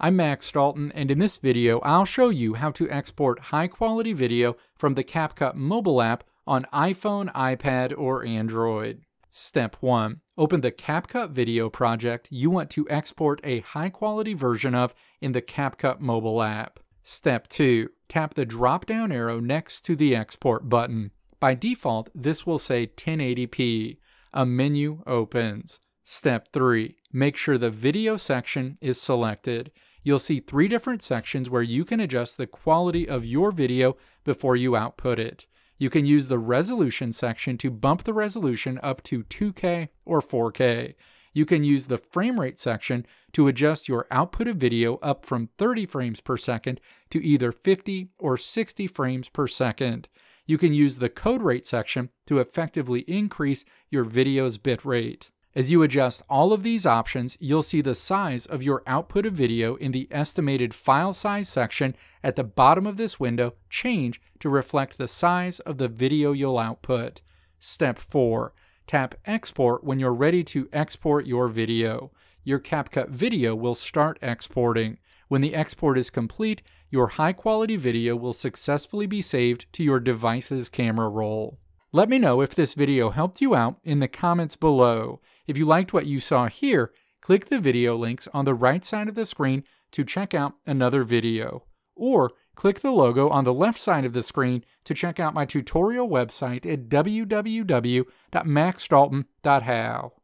I'm Max Dalton, and in this video I'll show you how to export high-quality video from the CapCut mobile app on iPhone, iPad, or Android. Step 1. Open the CapCut video project you want to export a high-quality version of in the CapCut mobile app. Step 2. Tap the drop-down arrow next to the export button. By default, this will say 1080p. A menu opens. Step 3. Make sure the video section is selected. You'll see 3 different sections where you can adjust the quality of your video before you output it. You can use the resolution section to bump the resolution up to 2K or 4K. You can use the frame rate section to adjust your output of video up from 30 frames per second to either 50 or 60 frames per second. You can use the code rate section to effectively increase your video's bit rate. As you adjust all of these options, you'll see the size of your output of video in the estimated file size section at the bottom of this window change to reflect the size of the video you'll output. Step 4. Tap Export when you're ready to export your video. Your CapCut video will start exporting. When the export is complete, your high-quality video will successfully be saved to your device's camera roll. Let me know if this video helped you out in the comments below. If you liked what you saw here, click the video links on the right side of the screen to check out another video. Or click the logo on the left side of the screen to check out my tutorial website at www.maxdalton.how.